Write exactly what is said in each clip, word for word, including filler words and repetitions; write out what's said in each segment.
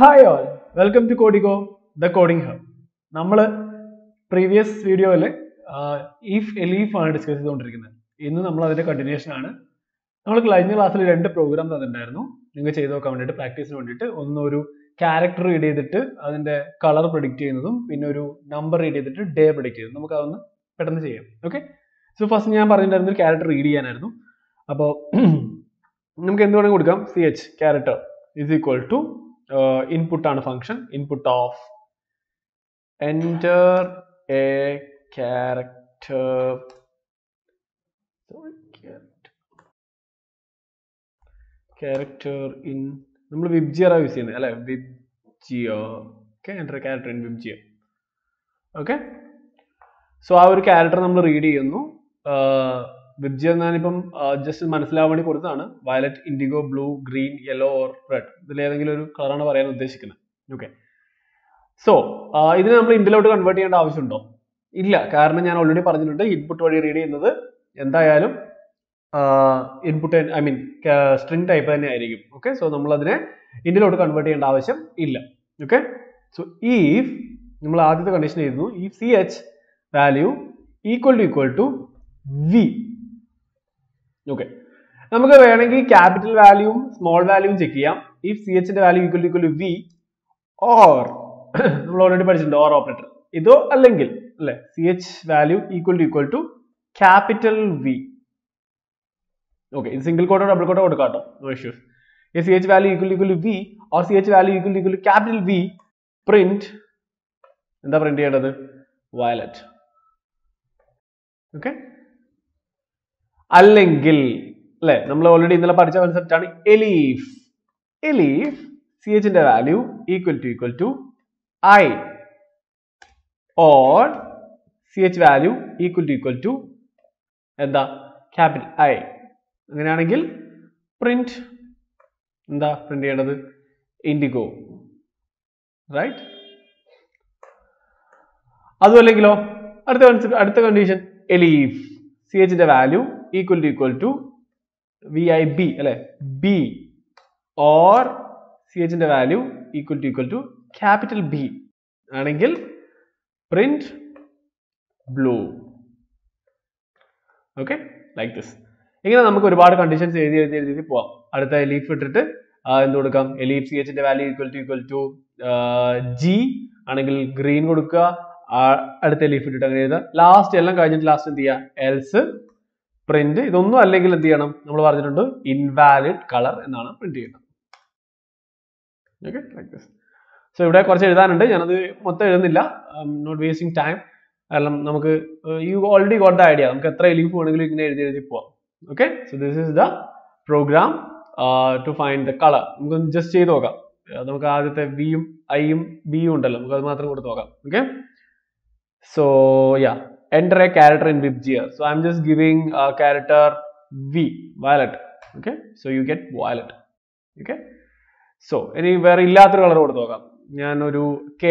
Hi all, welcome to Codigo, the coding hub. Nammal previous video uh, if Elif aanu discuss cheyidondirikkunnu. Innu nammal adinte continuation aanu. Nammal കഴിഞ്ഞ class il rendu program thandirunnu. Ningal cheyidoka vandittu practice nu vandittu onnu oru character read edittu adinte color predict cheynadum pinne oru number read edittu day predict cheynadum. Namukku adonnu pettannu cheyam. Okay? So first njan parayundirunnu character read cheyanarunnu. Appo namukku endu vanu kodukkam ch character is equal to Uh, input on a function, input of enter a character. Sorry, character. Character in. We VIBGYOR are using VIBGYOR. Okay, enter a character in VIBGYOR. Okay. So our character we read you uh, VIBGYOR uh, just violet, indigo, blue, green, yellow or red. Okay. So, uh, this is how we convert it into intel. No, because I already told you input read uh, input, I mean string type. Okay. So, we don't need to convert it into intel. Okay. So, if we have the condition if ch value equal to equal to v. Okay. We have capital value, small value. If ch value equal to equal to v, or we already mentioned or operator. This is allengil. Ch value equal to equal to capital V. Okay, in single quote or double quote or no issues. If ch value equal to equal to v or ch value equal to equal to capital V, print. And the print here violet. Okay. Allengil. We already concept Elif. Elif, ch value equal to equal to I or ch value equal to equal to and the capital I. Print and the print indigo. Right? That's the condition Elif, ch value equal to equal to V I B B or ch value equal to equal to capital B anengil print blue. Okay, like this. Again, we have a conditions. Elif Elif ch value equal to equal to uh, G anengil green kodukka Elif last last else print this is invalid color print. Okay, like this. So if I am not wasting time. You already got the idea. Okay, so this is the program uh, to find the color. Just check it. V, I, B. Okay. So yeah. Enter a character in VIBGYOR. So I am just giving a character V, violet. Okay, so you get violet. Okay, so any very other color. K.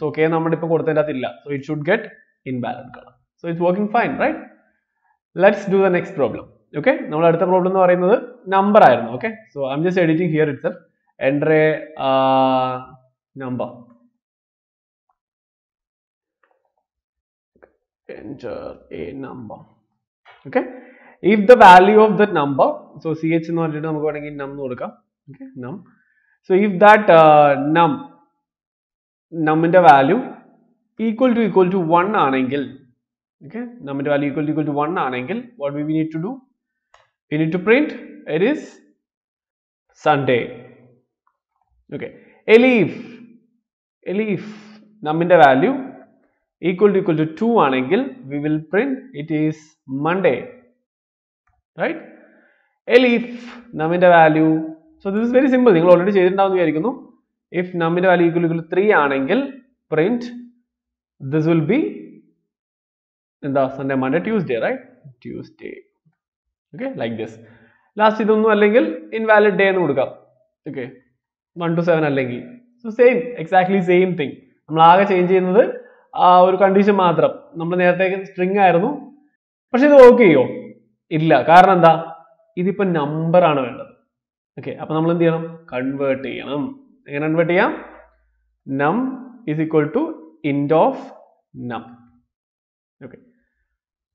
So K so it should get invalid color. So it's working fine, right? Let's do the next problem. Okay, now the problem is number. Okay, so I'm just editing here itself. Enter a uh, number. Enter a number. Okay, if the value of that number, so ch number num, okay, num. So if that uh, num num in the value equal to equal to one angle, okay, num in the value equal to equal to one angle, what we need to do, we need to print it is Sunday. Okay, Elif Elif num in the value equal to equal to two angle, we will print it is Monday. Right? Elif num in the value, so this is very simple, you already changed it down here. If num in the value equal to equal to three angle, print this will be in the Sunday, Monday, Tuesday, right? Tuesday. Okay, like this. Last angle invalid day. Okay, one to seven angle, so same, exactly same thing. We change it. Uh, one condition mathram. Nammal nerathe string aayirunnu. Pakshe idu okay yo? Illa. Kaaranam endha? Idu ippa number aanu vendad. Okay, appo nammal endu cheyanam? Convert cheyanam. എങ്ങനെയാണ് convert ചെയ്യാം? Num is equal to int of num. Okay,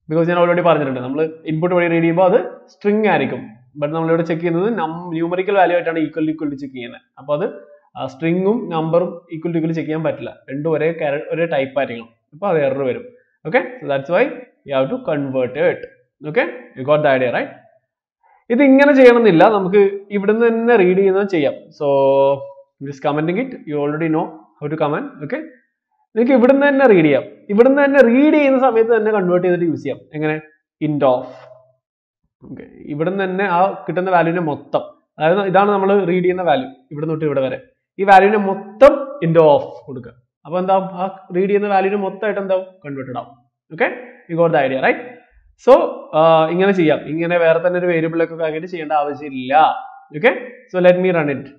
because ഞാൻ already പറഞ്ഞിട്ടുണ്ട് നമ്മൾ input വഴി read ചെയ്യുമ്പോൾ അത് string ആയിരിക്കും. But നമ്മളിവിടെ ചെക്ക് ചെയ്യുന്നത് നം ന്യൂമറിക്കൽ വാല്യൂ ആയിട്ടാണ് ഈക്വൽ ഈക്വൽ ടു ചെക്ക് ചെയ്യുന്നത്. അപ്പോൾ അത് സ്ട്രിങ്ങും നമ്പറും ഈക്വൽ ടു ഈക്വൽ ചെക്ക് ചെയ്യാൻ പറ്റില്ല, രണ്ടും ഒരേ ക്യാരക്ടർ ഒരേ ടൈപ്പ് ആയിരിക്കണം. അപ്പോൾ അത് എറർ വരും. Okay, so that's why you have to convert it. Okay, you got the idea right? ഇത് ഇങ്ങനെ ചെയ്യണമെന്നില്ല, നമുക്ക് ഇവിടുന്ന് തന്നെ റീഡ് ചെയ്യുന്നത് ചെയ്യാം. So just commenting it, you already know how to comment. Okay, നിങ്ങൾക്ക് ഇവിടുന്ന് തന്നെ റീഡ് ചെയ്യാം. ഇവിടുന്ന് തന്നെ റീഡ് ചെയ്യുന്ന സമയത്ത് തന്നെ കൺവേർട്ട് ചെയ്തിട്ട് യൂസ് ചെയ്യാം. എങ്ങനെ? ഇൻഡ് ഓഫ്. ഓക്കെ, ഇവിടുന്ന് തന്നെ ആ കിട്ടുന്ന വാല്യൂവിനെ മൊത്തം, അതായത് ഇതാണ് നമ്മൾ റീഡ് ചെയ്യുന്ന വാല്യൂ, ഇവിടെ തൊട്ട് ഇവിടെ വരെ ഈ വാല്യൂവിനെ മൊത്തം ഇൻഡ് ഓഫ് കൊടുക്കുക. അപ്പോൾ എന്താവും? ആ റീഡ് ചെയ്യുന്ന വാല്യൂവിന് മൊത്തമായിട്ട് എന്താവും? കൺവേർട്ടഡ് ആവും. Okay, you got the idea right? So ഇങ്ങനെ ചെയ്യാം. ഇങ്ങനെ വേറെ തന്നെ ഒരു വേരിയബിളൊക്കെ ആക്കിയിട്ട് ചെയ്യേണ്ട ആവശ്യമില്ല. Okay, so let me run it.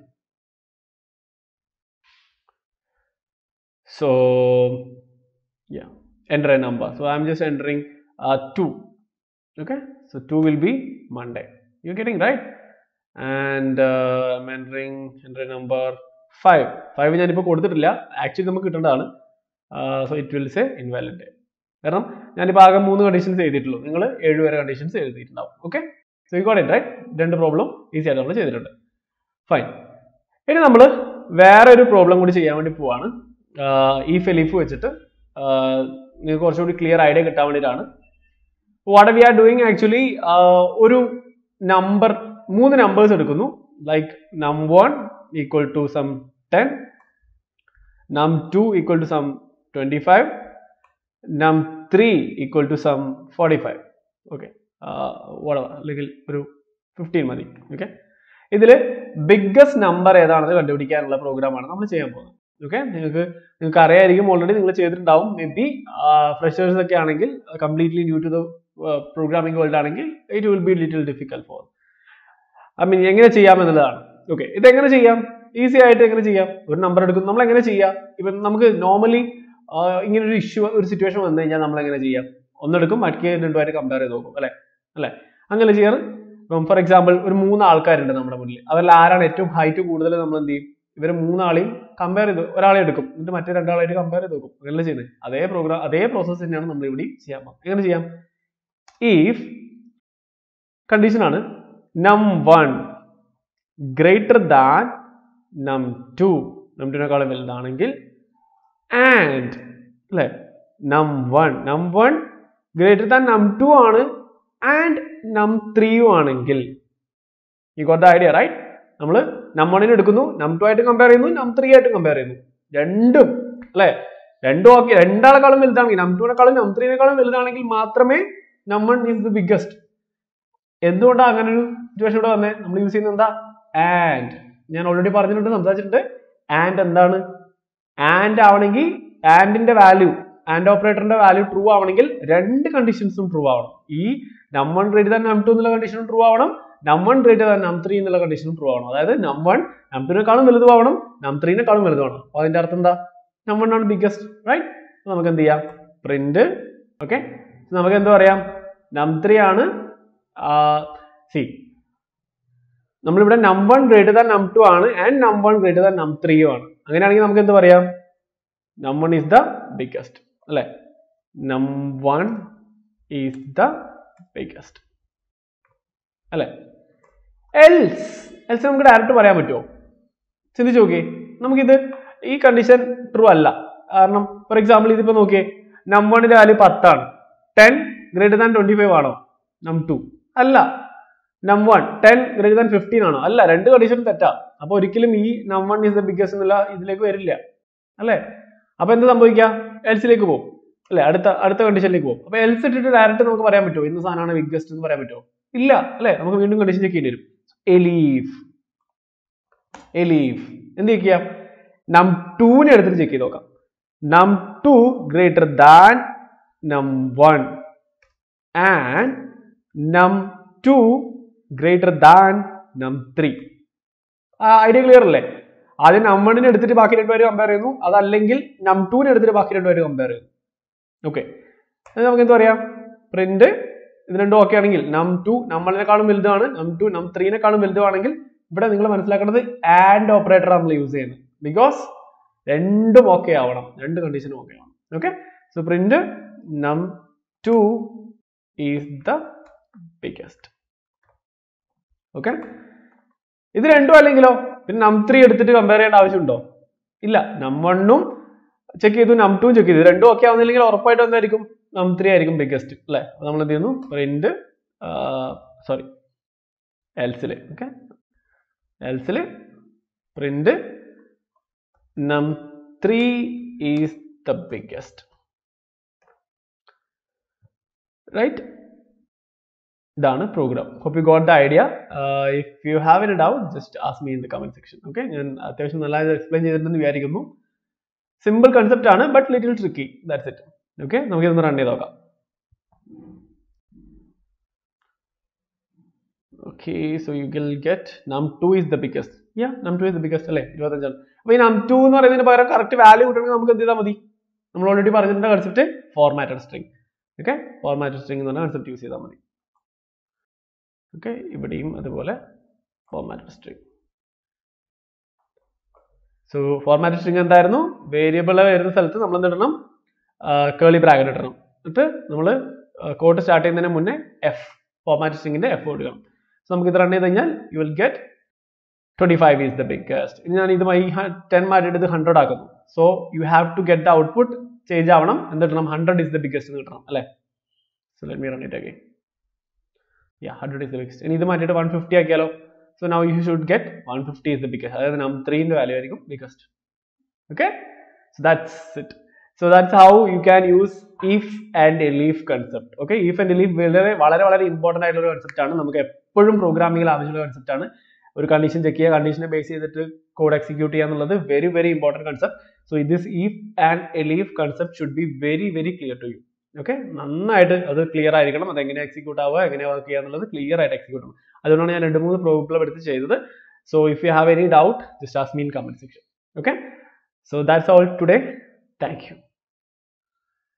So yeah, enter a number. So I am just entering uh, two. Okay, so two will be Monday. You are getting right? And uh, I am entering entry number five. Five ഞാൻ ഇപ്പോൾ കൊടുത്തിട്ടില്ല, actually നമുക്ക് കിട്ടേണ്ടതാണ്. So it will say invalid. കാരണം ഞാനിപ്പോൾ ആകെ മൂന്ന് conditions എഴുതിയിട്ടുള്ളൂ, നിങ്ങൾ ഏഴ് വരെ കണ്ടീഷൻസ് എഴുതിയിട്ടുണ്ടാവും. Okay, so you got it right? രണ്ട് പ്രോബ്ലം ഈസിയായിട്ട് നമ്മൾ ചെയ്തിട്ടുണ്ട്. ഫൈൻ. ഇനി നമ്മൾ വേറെ ഒരു പ്രോബ്ലം കൂടി ചെയ്യാൻ വേണ്ടി പോവാണ്. ഇഫ് എലിഫ് വെച്ചിട്ട് നിങ്ങൾക്ക് കുറച്ചുകൂടി ക്ലിയർ ഐഡിയ കിട്ടാൻ വേണ്ടിയിട്ടാണ്. What we are doing actually, ഒരു നമ്പർ, മൂന്ന് നമ്പേഴ്സ് എടുക്കുന്നു. Like num one equal to some ten, num two equal to some twenty five, num three equal to some forty five. Okay, അല്ലെങ്കിൽ ഒരു fifteen മതി. Okay, ഇതിൽ biggest number ഏതാണെന്ന് കണ്ടുപിടിക്കാനുള്ള പ്രോഗ്രാമാണ് നമ്മൾ ചെയ്യാൻ പോകുന്നത്. ഓക്കെ, നിങ്ങൾക്ക് നിങ്ങൾക്ക് അറിയായിരിക്കും, ഓൾറെഡി നിങ്ങൾ ചെയ്തിട്ടുണ്ടാവും. മേ ബി ഫ്രഷേഴ്സ് ഒക്കെ ആണെങ്കിൽ, completely new to the programming world ആണെങ്കിൽ it will be little difficult for I mean എങ്ങനെ ചെയ്യാം എന്നുള്ളതാണ്. ഓക്കെ, ഇതെങ്ങനെ ചെയ്യാം? ഈസി ആയിട്ട് എങ്ങനെ ചെയ്യാം? ഒരു നമ്പർ എടുക്കുന്നു, നമ്മൾ എങ്ങനെ ചെയ്യാം? ഇപ്പം നമുക്ക് നോർമലി ഇങ്ങനൊരു ഇഷ്യൂ ഒരു സിറ്റുവേഷൻ വന്നു കഴിഞ്ഞാൽ നമ്മൾ എങ്ങനെ ചെയ്യാം? ഒന്നെടുക്കും, മറ്റേ രണ്ടുമായിട്ട് കമ്പയർ ചെയ്ത് നോക്കും, അല്ലേ? അല്ലേ അങ്ങനെ ചെയ്യാറ്. ഇപ്പം ഫോർ എക്സാമ്പിൾ ഒരു മൂന്ന് ആൾക്കാരുണ്ട് നമ്മുടെ മുന്നിൽ, അവരിൽ ആരാണ് ഏറ്റവും ഹൈറ്റ് കൂടുതൽ, നമ്മൾ എന്ത് ചെയ്യും? ഇവർ മൂന്നാളെയും കമ്പയർ ചെയ്ത് ഒരാളെ എടുക്കും, എന്നിട്ട് മറ്റേ രണ്ടാളായിട്ട് കമ്പയർ ചെയ്ത് നോക്കും. അങ്ങനെ ചെയ്യുന്നത് അതേ പ്രോഗ്രാം അതേ പ്രോസസ് തന്നെയാണ് നമ്മൾ ഇവിടെ ചെയ്യാൻ പോകുന്നത്. എങ്ങനെ ചെയ്യാം? ഇഫ് കണ്ടീഷനാണ് num one greater than num two, num ടുവിനേക്കാളും വലുതാണെങ്കിൽ, ആൻഡ് അല്ലേ num one num one greater than num two ആണ് ആൻഡ് നം ത്രീയും ആണെങ്കിൽ, you got the idea right? നമ്മൾ നം വണ്ണിനെ എടുക്കുന്നു, നം ടു ആയിട്ട് കമ്പയർ ചെയ്യുന്നു, നം ത്രീ ആയിട്ട് കമ്പയർ ചെയ്യുന്നു, രണ്ടും അല്ലെ രണ്ടും ആക്കി രണ്ടാളെക്കാളും വലുതാണെങ്കിൽ, നം ടുവിനെക്കാളും നം ത്രീനേക്കാളും വലുതാണെങ്കിൽ മാത്രമേ നം വൺ ഈസ് ദ ബിഗ്ഗസ്റ്റ്. എന്തുകൊണ്ടാണ് അങ്ങനെ ഒരു സിറ്റുവേഷൻ ഇവിടെ വന്നേ? നമ്മൾ യൂസ് ചെയ്യുന്നത് എന്താ? ആൻഡ്. ഞാൻ ഓൾറെഡി പറഞ്ഞിട്ടുണ്ട്, സംസാരിച്ചിട്ടുണ്ട്. ആൻഡ് എന്താണ്? ആൻഡ് ആവണമെങ്കിൽ ആൻഡിന്റെ വാല്യൂ, ആൻഡ് ഓപ്പറേറ്ററിന്റെ വാല്യൂ ട്രൂ ആവണമെങ്കിൽ രണ്ട് കണ്ടീഷൻസും ട്രൂ ആവണം. ഈ നം വൺ റേറ്റ് തന്നെ നം ടു എന്നുള്ള കണ്ടീഷനും ട്രൂ ആവണം, num one greater than num three എന്നുള്ള കണ്ടീഷനും ട്രൂ ആവണം. അതായത് നം വൺ നം ടുവിനെക്കാളും വലുതാവണം, നം ത്രീനെക്കാളും വലുതാവണം. അപ്പോൾ അതിന്റെ അർത്ഥം എന്താ? നം വൺ ആണ് ബിഗ്ഗസ്റ്റ്, റൈറ്റ്? നമുക്ക് എന്ത് ചെയ്യാം? പ്രിന്റ്. ഓക്കെ, നമുക്ക് എന്താ പറയാം? നം ത്രീ ആണ് സി. നമ്മളിവിടെ num one greater than num two ആണ് and num one greater than num ത്രീയും ആണ്. അങ്ങനെയാണെങ്കിൽ നമുക്ക് എന്ത് പറയാം? നം വൺ ഈസ് ദ ബിഗ്ഗസ്റ്റ്, അല്ലെ? Num one is the biggest, അല്ലെ? എൽസ് എൽസ് നമുക്ക് ഡയറക്റ്റ് പറയാൻ പറ്റുമോ? ചിന്തിച്ചു നോക്കിയേ, നമുക്കിത് ഈ കണ്ടീഷൻ ട്രൂ അല്ല. കാരണം ഫോർ എക്സാമ്പിൾ ഇതിപ്പോ നോക്കിയേ, നം വണ്ണിന്റെ വാല്യൂ പത്താണ്, ten greater than twenty five ആണോ? നം ടു അല്ല. Num one ten greater than fifteen ആണോ? അല്ല, രണ്ട് കണ്ടീഷനും തെറ്റാ. അപ്പൊ ഒരിക്കലും ഈ നം വൺ ഈസ് ദ ബിഗ്ഗസ്റ്റ് എന്നുള്ള ഇതിലേക്ക് വരില്ല, അല്ലെ? അപ്പൊ എന്ത് സംഭവിക്കാം? എൽസിലേക്ക് പോകും, അല്ലെ? അടുത്ത അടുത്ത കണ്ടീഷനിലേക്ക് പോകും. അപ്പൊ എൽസ് ഇട്ടിട്ട് ഡയറക്റ്റ് നമുക്ക് പറയാൻ പറ്റുമോ ഇന്ന സാധനമാണ് ബിഗ്ഗസ്റ്റ് എന്ന് പറയാൻ പറ്റുമോ? ഇല്ല, അല്ലെ? നമുക്ക് വീണ്ടും കണ്ടീഷൻ ചെക്ക് ചെയ്യേണ്ടി വരും. എലീഫ് എലീഫ് എന്ത് ചെക്ക് ചെയ്യാം? നം ടൂവിനെ എടുത്തിട്ട് ചെക്ക് ചെയ്ത് നോക്കാം. Num two greater than num one and num two greater than num three. Idea clear അല്ലേ? ആദ്യം നം വണ്ണിനെ എടുത്തിട്ട് ബാക്കി രണ്ടുപേര് കമ്പയർ ചെയ്യുന്നു, അതല്ലെങ്കിൽ നം ടൂവിനെ എടുത്തിട്ട് ബാക്കി രണ്ടുപേര് കമ്പയർ ചെയ്യുന്നു. ഓക്കെ, നമുക്ക് എന്ത് പറയാം? പ്രിന്റ്. ഇത് രണ്ടും ഓക്കെ ആണെങ്കിൽ നം ടു നമ്മളിനെക്കാളും വലുതാണ്, നം ടു നം ത്രീനെക്കാളും വലുതാണെങ്കിൽ ഇവിടെ നിങ്ങൾ മനസ്സിലാക്കേണ്ടത് ആൻഡ് ഓപ്പറേറ്റർ നമ്മൾ യൂസ് ചെയ്യുന്നത് ബിക്കോസ് രണ്ടും ഓക്കെ ആവണം, രണ്ട് കണ്ടീഷനും ഓക്കെ ആവണം. Okay, so print num two is the biggest. Okay, ഇത് രണ്ടും അല്ലെങ്കിലോ പിന്നെ നം ത്രീ എടുത്തിട്ട് കമ്പയർ ചെയ്യേണ്ട ആവശ്യമുണ്ടോ? ഇല്ല, നം വണ്ണും ചെക്ക് ചെയ്തു നം ടൂം ചെക്ക് ചെയ്തു, രണ്ടും ഓക്കെ ആവുന്നില്ലെങ്കിൽ ഉറപ്പായിട്ടും എന്തായിരിക്കും നം ത്രീ ആയിരിക്കും ബിഗസ്റ്റ് അല്ലെ. നമ്മൾ എന്ത് ചെയ്യുന്നു, പ്രിന്റ് സോറി എൽസിൽ, ഓക്കെ എൽസിൽ print num three is the biggest, right? ഇതാണ് program. Hope you got the idea. If you have any doubt just ask me in the comment section. Okay, ഞാൻ അത്യാവശ്യം നല്ല എക്സ്പ്ലെയിൻ ചെയ്തിട്ടുണ്ടെന്ന് വിചാരിക്കുന്നു. സിമ്പിൾ കൺസെപ്റ്റ് ആണ്, but little tricky, that's it. Okay, നമുക്ക് ഇതൊന്ന് run ചെയ്ത് നോക്കാം. Okay, so you will get num two is the biggest. Yeah, num two is the biggest alle twenty-five. appo ee num two nu parayunnathu pagara correct value kittanenga namukku endu edha madhi, nammal already parayunna concept formatted string. Okay, formatted string enna concept use edha madhi. Okay, ibadiyum adu pole formatted string. So formatted string endha irunnu variable varuna salathu nammal endu idanam curly bracket idanam, endu nammal code start cheyyunnadine munne f formatted string inde f kodukanam. നമുക്ക് ഇത് run ചെയ്ത് കഴിഞ്ഞാൽ you will get twenty five is the biggest. ഇനി ഞാൻ ഇതുമായി ten മാറ്റിയിട്ട് ഇത് hundred ആക്കുന്നു. So you have to get the output change ആവണം, എന്തിട്ടണം ഹൺഡ്രഡ് ഈസ് ദ ബിഗ്ഗസ്റ്റ് എന്ന് കിട്ടണം അല്ലേ. So let me run it again. Yeah, hundred is the biggest. ഇനി ഇത് മാറ്റിയിട്ട് വൺ ഫിഫ്റ്റി ആക്കിയാലോ. So now you should get one fifty is the biggest, അതായത് നം ത്രീന്റെ വാല്യൂ ആയിരിക്കും biggest. Okay, so that's it. So that's how you can use if and elif concept. Okay, if and elif വളരെ വളരെ വളരെ important ആയിട്ടുള്ള ഒരു concept ആണ്. നമുക്ക് എപ്പോഴും പ്രോഗ്രാമിംഗിൽ ആവശ്യമുള്ള കൺസെപ്റ്റ് ആണ്. ഒരു കണ്ടീഷൻ ചെക്ക് ചെയ്യുക, കണ്ടീഷനെ ബേസ് ചെയ്തിട്ട് കോഡ് എക്സിക്യൂട്ട് ചെയ്യുക എന്നുള്ളത് very very important concept. So this if and elif concept should be very very clear to you. Okay, നന്നായിട്ട് അത് ക്ലിയർ ആയിരിക്കണം. അത് എങ്ങനെ എക്സിക്യൂട്ട് ആവുക, എങ്ങനെ വർക്ക് ചെയ്യുക എന്നുള്ളത് ക്ലിയർ ആയിട്ട് എക്സിക്യൂട്ട് ചെയ്യണം. അതുകൊണ്ടാണ് ഞാൻ രണ്ട് മൂന്ന് പ്രോബ്ലം എടുത്ത് ചെയ്തത്. So if you have any doubt just ask me in comment section. Okay, so that's all today. Thank U.